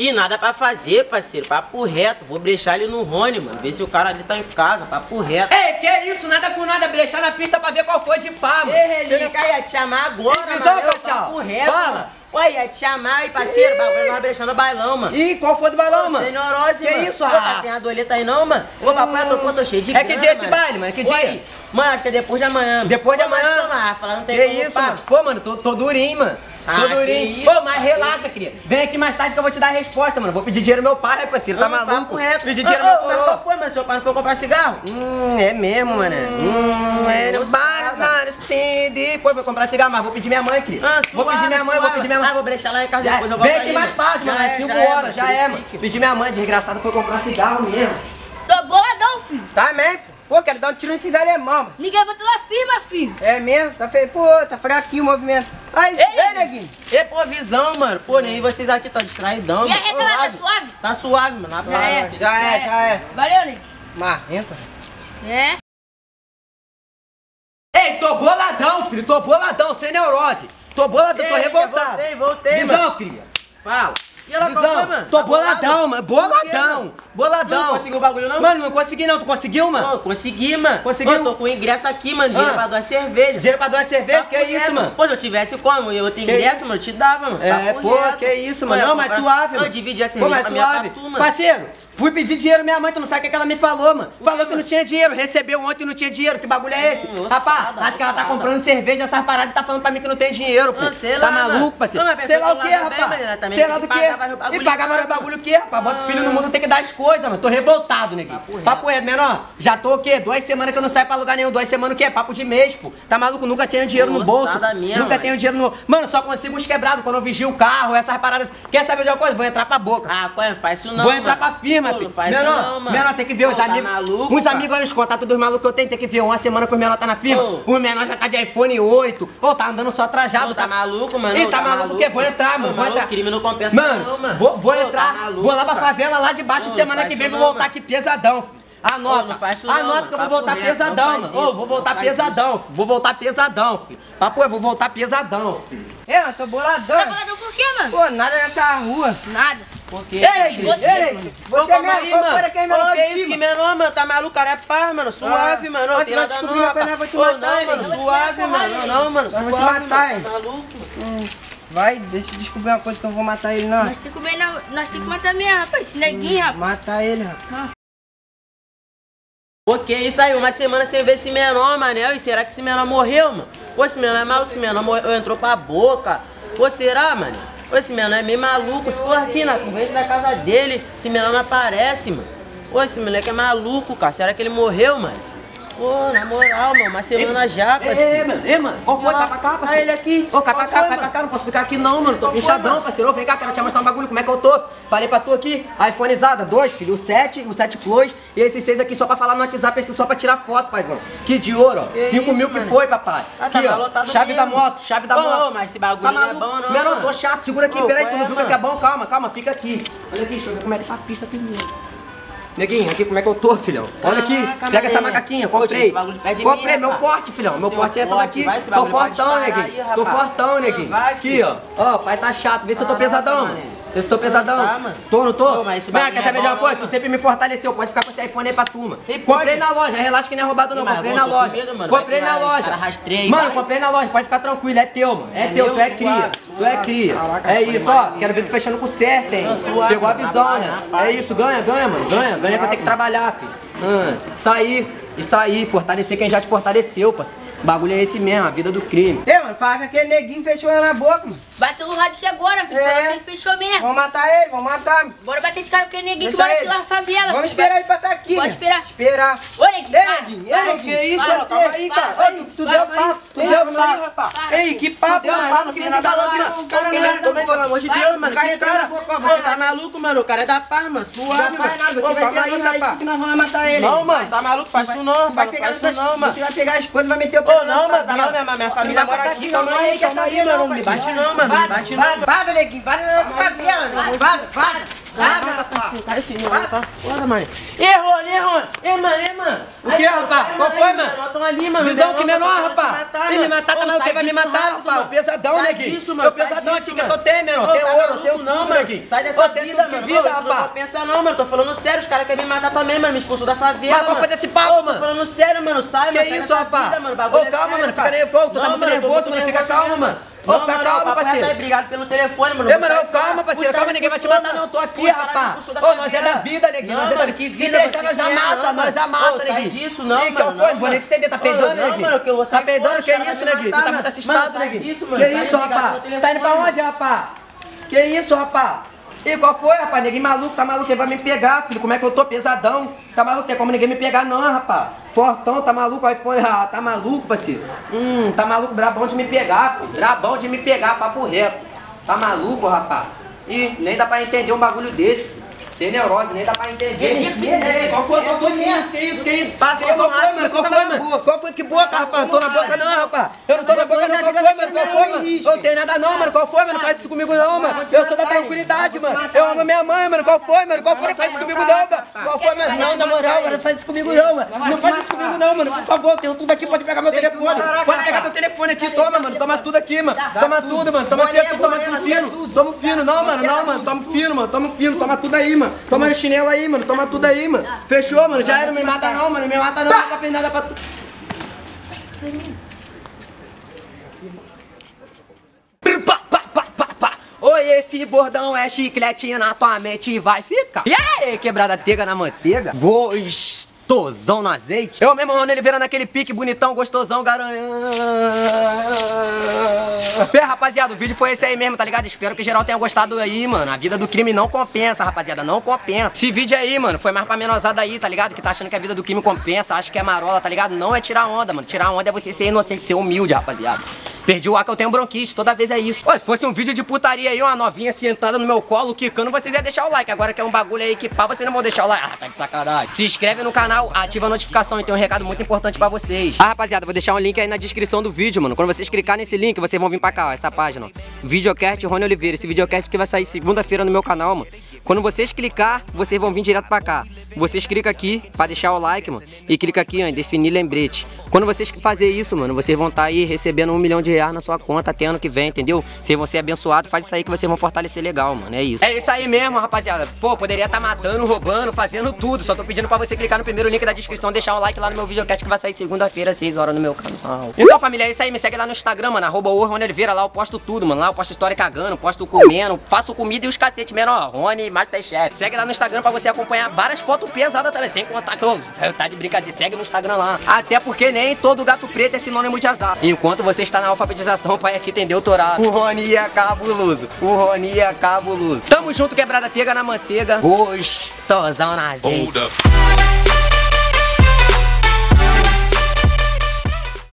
E nada pra fazer, parceiro, papo reto. Vou brechar ele no Rony, mano, ver se o cara ali tá em casa, papo reto. Ei, que isso, nada com nada, brechar na pista pra ver qual foi de pá, mano. Ei, você não ia te chamar agora, mano, eu papo reto, mano. Ué, ia te chamar, e parceiro, nós brechando o bailão, mano. Ih, qual foi do bailão, mano? Sem neurose, mano. Que isso, rapaz? Tem a doleta aí não, mano? Ô, papai, tô cheio de grana, mano. É que dia esse baile, mano? Que dia? Mano, acho que é depois de amanhã. Depois de amanhã? Mas tô lá, falando não tem como. Que isso, mano? Pô, mano, tô durinho, mano. Ah, tô durinho. Pô, mas relaxa, querido. Vem aqui mais tarde que eu vou te dar a resposta, mano. Vou pedir dinheiro meu pai, parceiro. Tá maluco? Pedir dinheiro meu pai. Mas qual foi, mano? Seu pai não foi comprar cigarro? É mesmo, mano. Pô, vou comprar cigarro, mas vou pedir minha mãe, querido. Vou pedir minha mãe, vou pedir minha mãe. Ah, vou brechar lá em casa depois. Vem aqui mais tarde, mano. Às 5 horas, já é, mano. Pedi minha mãe, desgraçado, foi comprar cigarro mesmo. Tô boladão, filho. Tá mesmo. Pô, quero dar um tiro nesses alemão, mano. Ninguém botou lá firma, filho. É mesmo? Tá feio. Pô, tá fraquinho o movimento. Aí, vem, neguinho. E, pô, visão, mano. Pô, nem vocês aqui tá distraidão. E a reta lá tá suave? Tá suave, mano. Já é. Valeu, neguinho. Marrenta. É. Ei, tô boladão, filho. Tô boladão, sem neurose. Tô boladão, tô revoltado. Voltei, visão, mano. Visão, cria. Fala. E ela visão, foi, mano? Tô tá boladão, mano. Boladão. Não conseguiu o bagulho, não? Mano, não consegui, não. Tu conseguiu, mano? Não, consegui, mano. Conseguiu? Eu tô com o ingresso aqui, mano. Dinheiro pra duas cervejas. Dinheiro pra duas cervejas? Que é isso, mano? Pô, se eu tivesse como, eu tenho ingresso, mano, eu te dava, mano. É, pô, que é isso, mano. Não, mas suave, mano. Eu dividi a cerveja pra minha tatu, mano. Parceiro, fui pedir dinheiro minha mãe, tu não sabe o que ela me falou, mano. Falou que não tinha dinheiro, recebeu ontem e não tinha dinheiro. Que bagulho é esse? Rapaz, acho que ela tá comprando cerveja, essas paradas, e tá falando pra mim que não tem dinheiro, pô. Tá maluco, parceiro? Sei lá o que, rapaz? Sei lá do que? E pagava os bagulho o quê, rapaz? Bota o filho no mundo, tem que dar as coisas, mano. Tô revoltado, neguinho. Papo reto, menor. Já tô o quê? 2 semanas que eu não saio pra lugar nenhum. 2 semanas o quê? Papo de mês, pô. Tá maluco? Nunca tenho dinheiro no bolso. Nunca tenho dinheiro no... Mano, só consigo uns quebrados quando eu vigio o carro, essas paradas. Quer saber de alguma coisa? Vou entrar pra boca. Ah, qual é? Faz isso não, vou entrar pra firma, filho. Menor, tem que ver os amigos. Uns amigos aí, os contatos dos malucos que eu tenho, tem que ver. Uma semana que o menor tá na firma. O menor já tá de iPhone 8. Ô, tá andando só trajado. Tá maluco, mano? Ih, tá maluco o quê? Vou entrar, mano. Vou entrar. Crime não compensa. Mano, vou entrar, tá maluco, vou lá pra favela lá de baixo, semana que vem vou voltar aqui pesadão, filho. Anota, anota que eu vou voltar pesadão, mano. Ô, vou voltar pesadão, vou voltar pesadão, filho. Papo, eu vou voltar pesadão, filho. Eu tô boladão. Tá boladão por quê, mano? Pô, nada nessa rua. Nada. Por quê? Ei, você é aí, mano. Que isso, que menor, mano. Tá maluco, cara é par, mano. Suave, mano. Não tem nada não, rapaz. Vou te matar, mano. Suave, mano. Não, mano. Vou te matar, hein. Tá maluco, mano. Vai, deixa eu descobrir uma coisa que eu vou matar ele, não. Nós tem que comer, nós tem que matar mesmo, rapaz. Esse neguinho, rapaz. Matar ele, rapaz. Pô, que isso aí? Uma semana sem ver esse menor, mané. E será que esse menor morreu, mano? Pô, esse menor é maluco, esse menor morreu, entrou pra boca. Pô, será, mané? Pô, esse menor é meio maluco. Pô, aqui na conversa da casa dele, esse menor não aparece, mano. Pô, esse moleque é maluco, cara. Será que ele morreu, mano? Pô, na moral, mano, uma semana já, parceiro. Mano, qual foi? Cai pra cá, parceiro. Ah, ele aqui. Ô, cai pra cá, não posso ficar aqui não, mano. Tô fechadão, parceiro. Ô, vem cá, quero te mostrar um bagulho, como é que eu tô. Falei pra tu aqui, iPhoneizada, 2, filho, o 7, o 7 Plus, e esses 6 aqui só pra falar no WhatsApp, esse só pra tirar foto, paizão. Que de ouro, ó. 5 mil, mano. Que foi, papai. Aqui, ó, chave da moto, chave da moto. Ô, mas esse bagulho tá maluco, não é bom, não. Não, tô chato, segura aqui, peraí, tu não viu que é bom? Calma, fica aqui. Olha aqui, deixa eu ver como é que tá a pista primeiro. Neguinho, aqui como é que eu tô, filhão? Olha aqui, pega essa macaquinha, comprei. Comprei meu porte, filhão. Meu porte é essa daqui. Tô fortão, neguinho. Tô fortão, neguinho. Aqui, ó. Ó, pai tá chato. Vê se eu tô pesadão, mano. Vê se eu tô pesadão. Tô, não tô? Mas quer saber de uma coisa? Tu sempre me fortaleceu. Pode ficar com esse iPhone aí pra tu, mano. Comprei na loja. Relaxa que não é roubado, não. Comprei na loja. Comprei na loja. Mano, comprei na loja. Pode ficar tranquilo. É teu, mano. É teu. Tu é cria. Tu é cria. É isso, ó. Quero ver tu fechando com o certo, hein. Pegou a visão, né? É isso. Ganha, mano. Ganha que eu tenho que trabalhar, filho. Isso aí, fortalecer quem já te fortaleceu, parceiro. O bagulho é esse mesmo, a vida do crime. Ei, mano, fala que aquele neguinho fechou ela na boca, mano. Bateu no rádio aqui agora, filho. É. Ele fechou mesmo. Vamos matar ele, vamos matar. Bora bater de cara com aquele neguinho que mora aqui na favela, filho. Vamos esperar ele passar aqui. Pode esperar. Ô, neguinho. Ei, neguinho. Que isso, rapaz? Calma aí, cara. Tu deu papo. Ei, que papo, mano. Não fez nada louco, não. Pelo amor de Deus, mano. Tá maluco, mano. O cara é da paz, mano. Suave, mano. Calma aí, rapaz. Nós vamos matar ele. Não, mano. Tá maluco, faz isso não. Vai pegar isso não, mano. Você vai pegar as coisas, vai meter o pé. Ô, não, mano, tá maluco, minha família mora aqui. Calma aí, mano. Não me bate não, mano. Vaza, neguinho. Vaza na favela. Vaza. Caraca, rapaz! Cai sim, mano, rapaz. Bora, mãe. Ei, mano. O que, rapaz? Qual foi, mano? Visão que menor, rapaz. Se me matar, também você vai me matar, rapaz. Pesadão, neguinho. Eu pesadão aqui que eu tenho, meu. Tem ouro, tem não, mano. Sai dessa vida, mano. Não pensa não, mano. Tô falando sério. Os caras querem me matar também, mano. Me expulsou da favela. Mas qual foi desse papo, mano? Tô falando sério, mano. Sai, mano. Que isso, rapaz? Calma, mano. Fica nervoso. Tá muito nervoso, mano. Fica calmo, mano. Não, calma, parceiro. Tá brigado pelo telefone, mano. Calma, parceiro. Calma, ninguém vai te matar, não. Tô aqui, rapaz. Nós é da vida, neguinho. Nós é da vida. Se deixar, nós amassa, neguinho. Disso, não, mano. Vou nem te entender. Tá peidando, neguinho. Tá peidando? Que isso, neguinho? Tu tá muito assustado, neguinho. Que isso, rapaz? Tá indo pra onde, rapaz? Que isso, rapaz? E qual foi, rapaz? Ninguém maluco, tá maluco, ele vai me pegar, filho. Como é que eu tô? Pesadão. Tá maluco, tem como ninguém me pegar não, rapaz. Fortão, tá maluco, iPhone, tá maluco, parceiro. Tá maluco, brabão de me pegar, filho. Brabão de me pegar, papo reto. Tá maluco, rapaz. Ih, nem dá pra entender um bagulho desse, filho. Sem neurose, nem dá pra entender. Qual foi mesmo? Que isso? Passa aí, mano. Qual foi? Que boca, rapaz? Não tô na boca não, rapaz. Eu não tô na boca não, mano. Qual foi, mano? Eu não tenho nada não, mano. Qual foi, mano? Não faz isso comigo não, mano. Eu sou da tranquilidade, mano. Eu amo minha mãe, mano. Qual foi? Não faz isso comigo não, mano. Qual foi, mano? Não, na moral, mano. Não faz isso comigo não, mano. Não faz isso comigo não, mano. Por favor, eu tenho tudo aqui. Pode pegar meu telefone. Aqui. Toma, mano. Toma tudo aqui, mano. Toma tudo, mano. Toma aqui, toma tudo fino. Toma fino, não, mano. Não, mano. Toma fino. Toma tudo aí, mano. Toma o chinelo aí, mano. Toma tudo aí, mano. Fechou, mano. Já era, não me mata não, mano. Me mata não, nunca fez nada pra tu. Oi, esse bordão é chiclete na tua mente vai ficar. E aí, quebrada tega na manteiga. Gostosão no azeite. Eu mesmo, Rony Oliveira, naquele pique bonitão, gostosão, garanhão. Bem, rapaziada, o vídeo foi esse aí mesmo, tá ligado? Espero que geral tenha gostado aí, mano. A vida do crime não compensa, rapaziada, não compensa. Esse vídeo aí, mano, foi mais pra menosada aí, tá ligado? Que tá achando que a vida do crime compensa, acho que é marola, tá ligado? Não é tirar onda, mano. Tirar onda é você ser inocente, ser humilde, rapaziada. Perdi o ar que eu tenho bronquite, toda vez é isso. Pô, se fosse um vídeo de putaria aí, uma novinha sentada no meu colo, quicando, vocês iam deixar o like. Agora que é um bagulho aí que pá, vocês não vão deixar o like. Ah, tá de sacanagem. Se inscreve no canal, ativa a notificação e tem um recado muito importante pra vocês. Ah, rapaziada, vou deixar um link aí na descrição do vídeo, mano. Quando vocês clicarem nesse link, vocês vão vir pra cá, ó, essa página, ó. Videocast Rony Oliveira. Esse videocast que vai sair segunda-feira no meu canal, mano. Quando vocês clicar, vocês vão vir direto pra cá. Vocês clicam aqui pra deixar o like, mano. E clica aqui, ó, em definir lembrete. Quando vocês fazerem isso, mano, vocês vão estar aí recebendo R$1 milhão na sua conta até ano que vem, entendeu? Vocês vão ser abençoados, faz isso aí que vocês vão fortalecer legal, mano. É isso. É isso aí mesmo, rapaziada. Pô, poderia estar matando, roubando, fazendo tudo. Só tô pedindo pra você clicar no primeiro link da descrição, deixar um like lá no meu videocast que vai sair segunda-feira, 6 horas no meu canal. Então, família, é isso aí. Me segue lá no Instagram, mano. @Rony Oliveira, lá eu posto tudo, mano. Lá eu posto história cagando, posto comendo, faço comida e os cacete mesmo, ó. Rony Masterchef. Segue lá no Instagram pra você acompanhar várias fotos pesadas também. Sem contar que tá de brincadeira. Segue no Instagram lá. Até porque nem todo gato preto é sinônimo de azar. Enquanto você está na alfabetização, o pai aqui tem doutorado. O Rony é cabuloso. Tamo junto, quebrada tega na manteiga. Gostosão na azeite.